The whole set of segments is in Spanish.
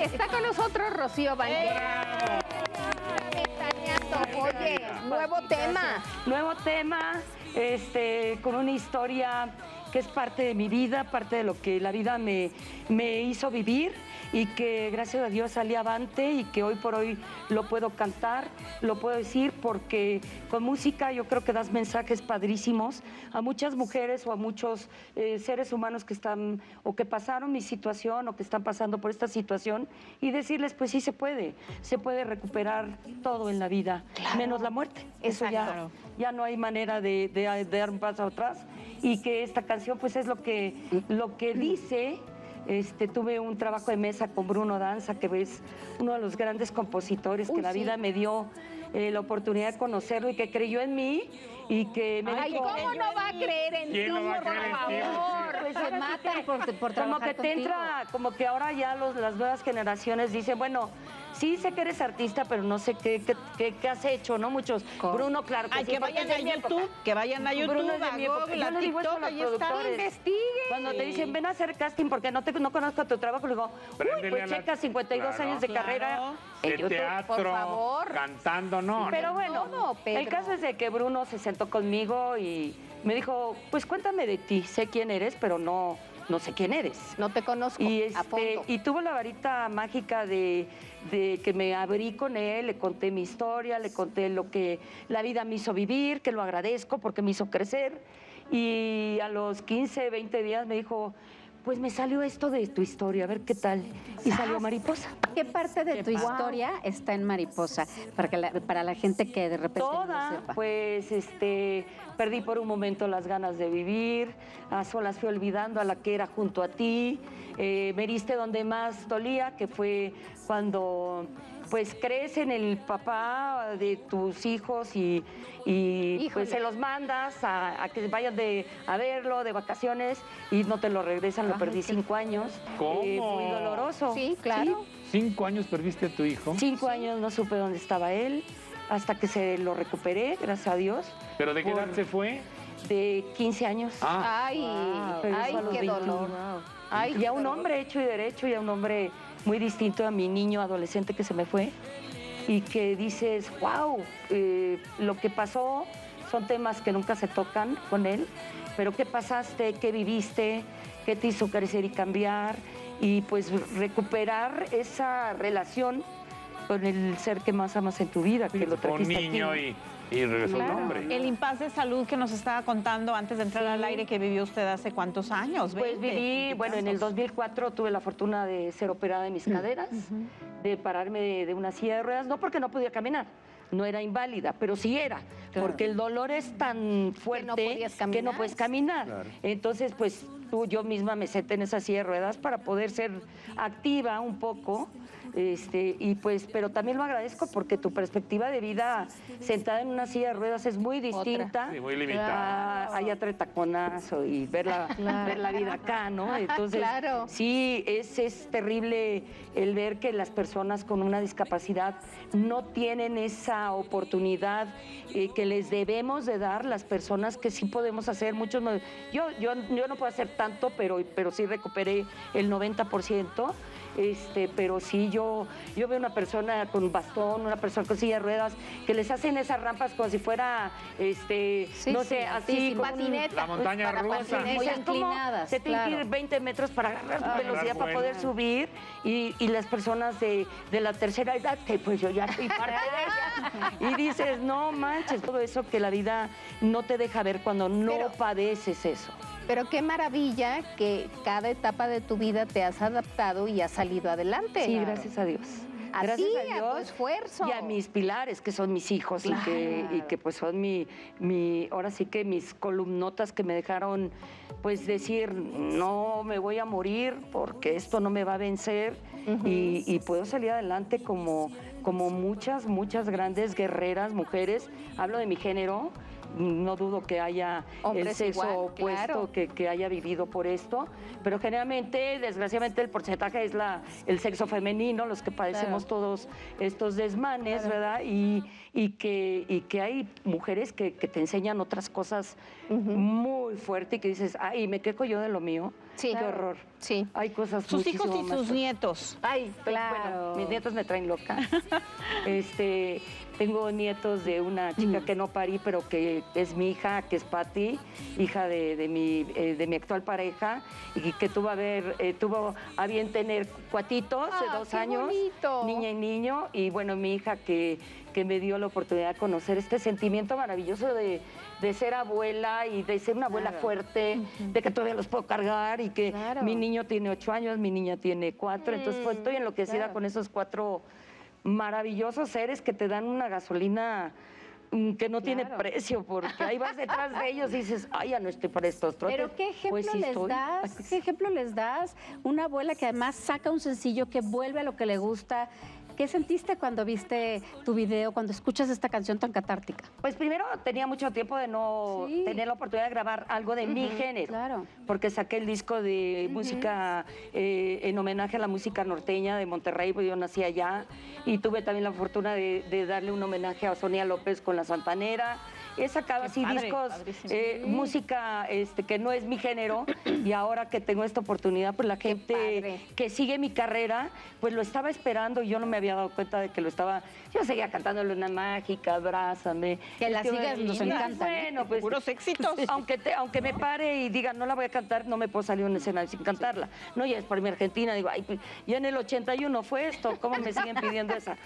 Está con nosotros Rocío Banquells. Oye, nuevo tema, con una historia que es parte de mi vida, parte de lo que la vida me hizo vivir y que gracias a Dios salí avante y que hoy por hoy lo puedo cantar, lo puedo decir, porque con música yo creo que das mensajes padrísimos a muchas mujeres o a muchos seres humanos que están o que pasaron mi situación o que están pasando por esta situación y decirles, pues sí se puede recuperar todo en la vida, claro, menos la muerte. Eso ya no hay manera de dar un paso atrás y que esta canción pues es lo que dice. Tuve un trabajo de mesa con Bruno Danza, que es uno de los grandes compositores que la vida me dio la oportunidad de conocerlo y que creyó en mí y que me dijo, ¿cómo no va a creer en ti? No, por favor, pues se matan por trabajar como que contigo. Te entra, como que ahora ya las nuevas generaciones dicen, bueno, sí sé que eres artista, pero no sé qué has hecho, ¿no? Muchos. Bruno, claro que sí. Que vayan a YouTube, Bruno es de mi época. Yo le digo eso a los productores. Investiguen. Cuando te dicen, ven a hacer casting porque no conozco tu trabajo, le digo, uy, pues checa, 52 años de carrera. De teatro, por favor, cantando, ¿no? Pero bueno, el caso es de que Bruno se sentó conmigo y me dijo, pues cuéntame de ti, sé quién eres, pero no sé quién eres. No te conozco a fondo. Y tuvo la varita mágica de que me abrí con él, le conté mi historia, le conté lo que la vida me hizo vivir, que lo agradezco porque me hizo crecer. Y a los 15, 20 días me dijo, pues me salió esto de tu historia, a ver qué tal. Y salió Mariposa. ¿Qué parte de tu historia está en Mariposa? Para la gente que de repente no sepa. Pues perdí por un momento las ganas de vivir, a solas fui olvidando a la que era junto a ti, me heriste donde más dolía, que fue cuando pues crees en el papá de tus hijos y pues se los mandas a que vayan a verlo de vacaciones y no te lo regresan. Lo perdí 5 años. ¿Cómo? Muy doloroso. Sí, claro. Sí. 5 años perdiste a tu hijo. 5 años no supe dónde estaba él hasta que se lo recuperé, gracias a Dios. ¿Pero de qué edad se fue? De 15 años. Ah. Ay, wow. Ay, qué 21. Dolor. Wow. Ay, y a un hombre hecho y derecho y a un hombre muy distinto a mi niño adolescente que se me fue y que dices, wow, lo que pasó son temas que nunca se tocan con él, pero qué pasaste, qué viviste, qué te hizo crecer y cambiar y pues recuperar esa relación con el ser que más amas en tu vida, que lo trajiste aquí. Un niño y regresó un hombre. El impasse de salud que nos estaba contando antes de entrar al aire que vivió usted hace cuántos años. Pues viví, bueno, en el 2004 tuve la fortuna de ser operada de mis caderas, de pararme de una silla de ruedas, no porque no podía caminar, no era inválida, pero sí era, porque el dolor es tan fuerte que no puedes caminar. Claro. Entonces, pues yo misma me senté en esa silla de ruedas para poder ser activa un poco. Y pues, pero también lo agradezco porque tu perspectiva de vida sentada en una silla de ruedas es muy distinta. Sí, muy limitada. Hay atretaconazo y ver la vida acá, ¿no? Entonces, sí, es terrible el ver que las personas con una discapacidad no tienen esa oportunidad que les debemos de dar las personas que sí podemos hacer. Muchos no, yo no puedo hacer tanto, pero sí recuperé el 90%. Pero sí, yo veo una persona con bastón, una persona con silla de ruedas, que les hacen esas rampas como si fuera, así, patineta. La montaña rusa. Se tienen que ir 20 metros para agarrar velocidad para poder subir. Y las personas de la tercera edad, que pues yo ya soy parte de ellas. Y dices, no manches, todo eso que la vida no te deja ver cuando no padeces eso. Pero qué maravilla que cada etapa de tu vida te has adaptado y has salido adelante. Sí, gracias a Dios. Gracias a Dios, a tu esfuerzo. Y a mis pilares, que son mis hijos y que pues son ahora sí que mis columnotas que me dejaron pues decir, no me voy a morir porque esto no me va a vencer y puedo salir adelante como muchas, muchas grandes guerreras, mujeres. Hablo de mi género. No dudo que haya el sexo opuesto que haya vivido por esto, pero generalmente, desgraciadamente, el porcentaje es el sexo femenino, los que padecemos todos estos desmanes, ¿verdad? Y que hay mujeres que te enseñan otras cosas muy fuerte y que dices, ay, me quejo yo de lo mío. Sí, qué horror. Sí. Hay cosas sus hijos y sus nietos. Ay, claro. Bueno, mis nietos me traen loca. Tengo nietos de una chica que no parí, pero que es mi hija, que es Pati, hija de mi actual pareja, y que tuvo a bien tener cuatitos de 2 años, bonito. Niña y niño, y bueno, mi hija que me dio la oportunidad de conocer este sentimiento maravilloso de ser abuela y de ser una abuela fuerte, de que todavía los puedo cargar y que mi niño tiene 8 años, mi niña tiene 4, entonces pues, estoy enloquecida con esos 4 maravillosos seres que te dan una gasolina que no tiene precio, porque ahí vas detrás de ellos y dices, ay, ya no estoy para estos trotes. Pero ¿qué ejemplo pues, ¿qué ejemplo les das? Una abuela que además saca un sencillo, que vuelve a lo que le gusta. ¿Qué sentiste cuando viste tu video, cuando escuchas esta canción tan catártica? Pues primero tenía mucho tiempo de no tener la oportunidad de grabar algo de mi género. Claro. Porque saqué el disco de música en homenaje a la música norteña de Monterrey, porque yo nací allá. Y tuve también la fortuna de darle un homenaje a Sonia López con La Santanera. He sacado así discos, música que no es mi género, y ahora que tengo esta oportunidad, pues la gente que sigue mi carrera, pues lo estaba esperando y yo no me había dado cuenta de que lo estaba. Yo seguía cantando Luna Mágica, Abrázame. Que la sigas, nos encanta. Bueno, pues, puros éxitos. Aunque me pare y diga, no la voy a cantar, no me puedo salir un escenario sin cantarla. No, ya es para mi Argentina, digo, ay, ya en el 81 fue esto, ¿cómo me siguen pidiendo esa?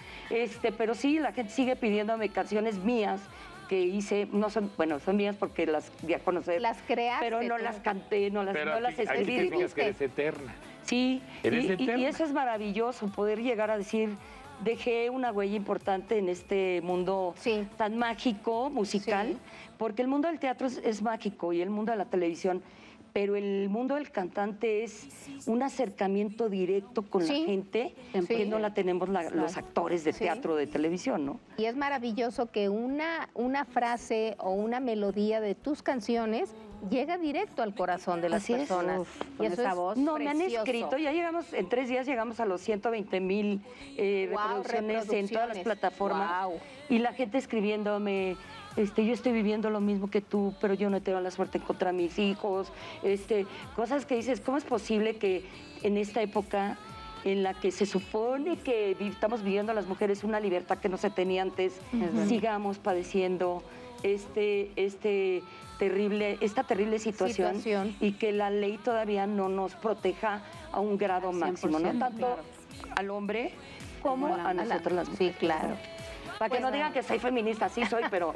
Pero sí, la gente sigue pidiéndome canciones mías, que hice, no son, bueno, son mías porque las di a conocer. Las creaste. Pero no las canté, no las escribí. Ahí te fijas que eres eterna. Sí, y eso es maravilloso, poder llegar a decir, dejé una huella importante en este mundo tan mágico, musical, porque el mundo del teatro es mágico y el mundo de la televisión, pero el mundo del cantante es un acercamiento directo con la gente, que no la tenemos los actores de teatro, de televisión, ¿no? Y es maravilloso que una frase o una melodía de tus canciones llega directo al corazón de las personas. Y eso esa voz preciosa. Me han escrito, ya llegamos, en 3 días llegamos a los 120,000 reproducciones en todas las plataformas. Wow. Y la gente escribiéndome, yo estoy viviendo lo mismo que tú, pero yo no he tenido la suerte contra mis hijos. Cosas que dices, ¿cómo es posible que en esta época en la que se supone que estamos viviendo las mujeres una libertad que no se tenía antes, sigamos padeciendo esta terrible situación y que la ley todavía no nos proteja a un grado máximo, no tanto al hombre como a nosotros las mujeres? Sí, claro. Para que no digan que soy feminista, sí soy, pero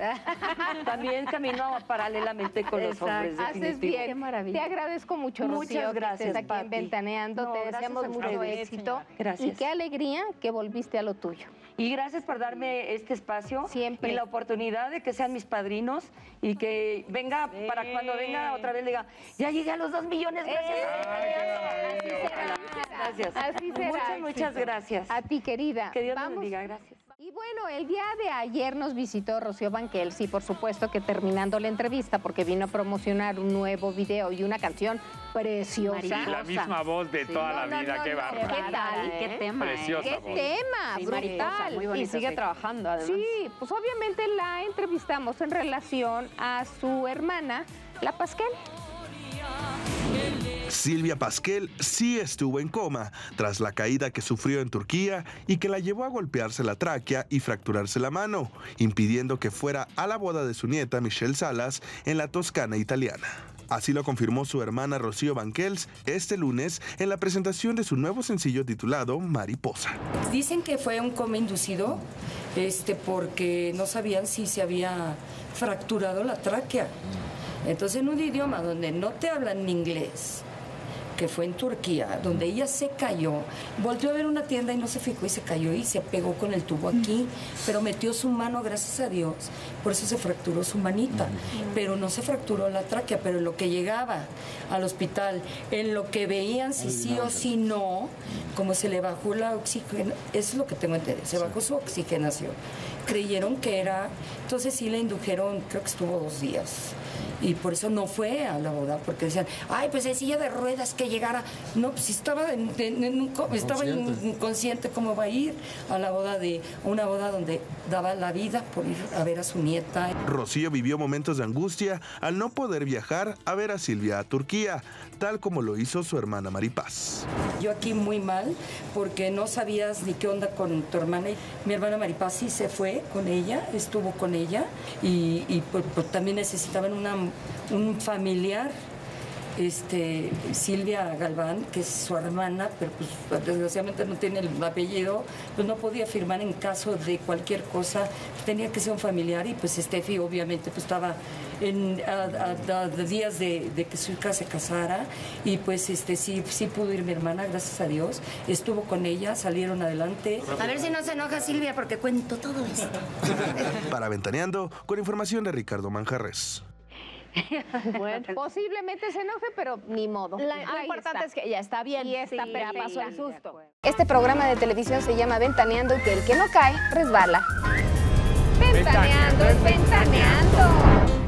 también camino paralelamente con los hombres. Haces bien, qué maravilla. Te agradezco mucho, Rocío. Muchas gracias, que estés aquí en Ventaneando. Te deseamos mucho éxito. Gracias. Y qué alegría que volviste a lo tuyo. Y gracias por darme este espacio. Siempre. Y la oportunidad de que sean mis padrinos y que venga, para cuando venga otra vez, diga, ya llegué a los 2 millones. Gracias. Así será. Así será. Muchas gracias. A ti, querida. Que Dios te bendiga. Gracias. Y bueno, el día de ayer nos visitó Rocío Banquells y por supuesto que terminando la entrevista, porque vino a promocionar un nuevo video y una canción preciosa. Mariposa. La misma voz de toda la vida, qué bárbara. ¿Qué tal? ¿Qué tema? Preciosa voz. Tema, sí, brutal. Mariposa, y sigue trabajando además. Sí, pues obviamente la entrevistamos en relación a su hermana, la Pasquel. Silvia Pasquel sí estuvo en coma tras la caída que sufrió en Turquía y que la llevó a golpearse la tráquea y fracturarse la mano, impidiendo que fuera a la boda de su nieta Michelle Salas en la Toscana italiana. Así lo confirmó su hermana Rocío Banquells este lunes en la presentación de su nuevo sencillo titulado Mariposa. Dicen que fue un coma inducido porque no sabían si se había fracturado la tráquea. Entonces, en un idioma donde no te hablan inglés, que fue en Turquía, donde ella se cayó, volvió a ver una tienda y no se fijó y se cayó y se pegó con el tubo aquí, pero metió su mano, gracias a Dios, por eso se fracturó su manita, pero no se fracturó la tráquea, pero en lo que llegaba al hospital, en lo que veían si sí o si no, como se le bajó la oxígeno, eso es lo que tengo entendido, se bajó su oxigenación, creyeron que era, entonces sí la indujeron, creo que estuvo 2 días Y por eso no fue a la boda, porque decían, ay, pues en silla de ruedas que llegara. No, pues estaba inconsciente, ¿cómo va a ir a la boda una boda donde daba la vida por ir a ver a su nieta? Rocío vivió momentos de angustia al no poder viajar a ver a Silvia a Turquía, tal como lo hizo su hermana Maripaz. Yo aquí muy mal, porque no sabías ni qué onda con tu hermana. Mi hermana Maripaz sí se fue con ella, estuvo con ella, y también necesitaban un familiar. Silvia Galván, que es su hermana, pero pues desgraciadamente no tiene el apellido, pues no podía firmar en caso de cualquier cosa, tenía que ser un familiar, y pues Steffi obviamente pues estaba a días de que su hija se casara, y pues sí pudo ir mi hermana, gracias a Dios, estuvo con ella, salieron adelante. A ver si no se enoja Silvia porque cuento todo esto. Para Ventaneando, con información de Ricardo Manjarrés. Bueno, posiblemente se enoje, pero ni modo. Lo importante es que ya está bien y sí, ya pasó el susto. Este programa de televisión se llama Ventaneando, y que el que no cae resbala. Ventaneando es ventaneando.